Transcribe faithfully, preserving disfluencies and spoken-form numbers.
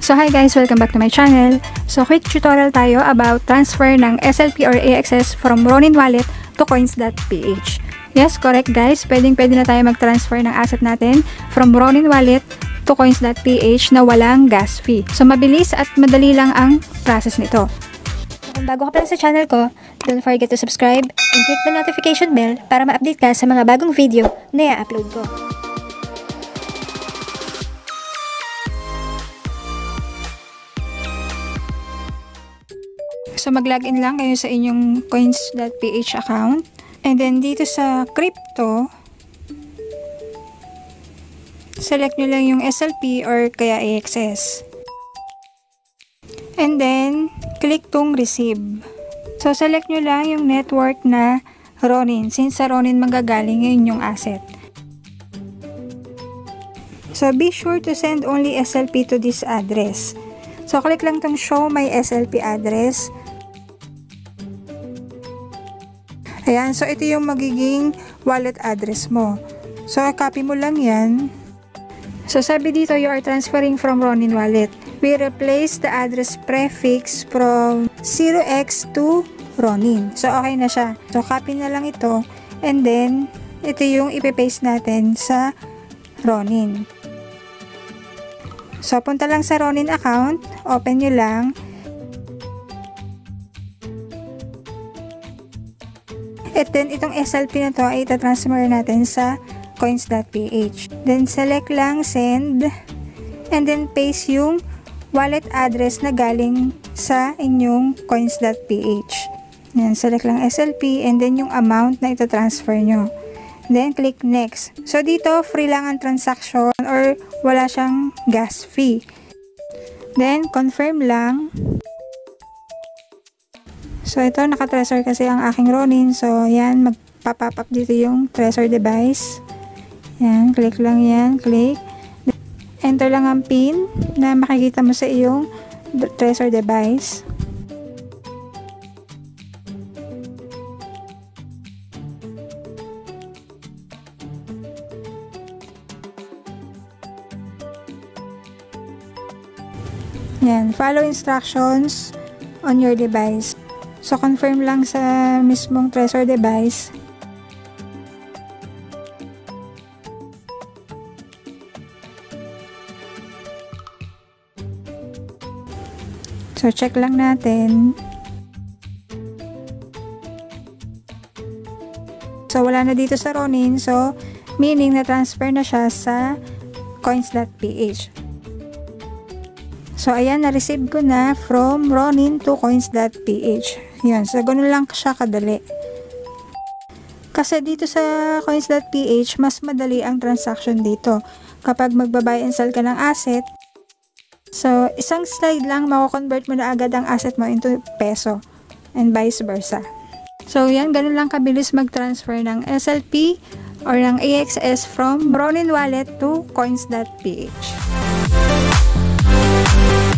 So hi guys, welcome back to my channel. So quick tutorial tayo about transfer ng S L P or A X S from Ronin Wallet to Coins dot p h. Yes, correct guys, pwedeng pwede na tayo mag-transfer ng asset natin from Ronin Wallet to Coins dot p h na walang gas fee. So mabilis at madali lang ang process nito. Kung bago ka pala sa channel ko, don't forget to subscribe and click the notification bell para ma-update ka sa mga bagong video na i-upload ko. So mag-login lang kayo sa inyong coins dot p h account. And then dito sa crypto, select nyo lang yung S L P or kaya A X S. And then click tong receive. So select nyo lang yung network na Ronin, since sa Ronin manggagaling ngayon yung asset. So be sure to send only S L P to this address. So click lang tong show my S L P address. Ayan, so ito yung magiging wallet address mo. So, copy mo lang yan. So, sabi dito, you are transferring from Ronin Wallet. We replace the address prefix from zero x to Ronin. So, okay na siya. So, copy na lang ito. And then, ito yung ipipaste natin sa Ronin. So, punta lang sa Ronin account. Open nyo lang. At then, itong S L P na to ay itatransfer natin sa coins dot p h. Then, select lang send and then paste yung wallet address na galing sa inyong coins dot p h. Yan, select lang S L P and then yung amount na itatransfer nyo. Then, click next. So, dito, free lang ang transaction or wala siyang gas fee. Then, confirm lang. So, ito, naka-Trezor kasi ang aking Ronin. So, yan, magpa-pop up dito yung Trezor device. Yan, click lang yan, click. Enter lang ang pin na makikita mo sa iyong Trezor device. Yan, follow instructions on your device. So, confirm lang sa mismong Trezor device. So, check lang natin. So, wala na dito sa Ronin. So, meaning na transfer na siya sa coins dot p h. So, ayan, na-receive ko na from Ronin to coins dot p h. Yan, so ganun lang siya kadali. Kasi dito sa coins dot p h, mas madali ang transaction dito. Kapag magbabuy and sell ka ng asset, so isang slide lang, mako-convert mo na agad ang asset mo into peso and vice versa. So yan, ganun lang kabilis mag-transfer ng S L P or ng A X S from Ronin Wallet to coins dot p h.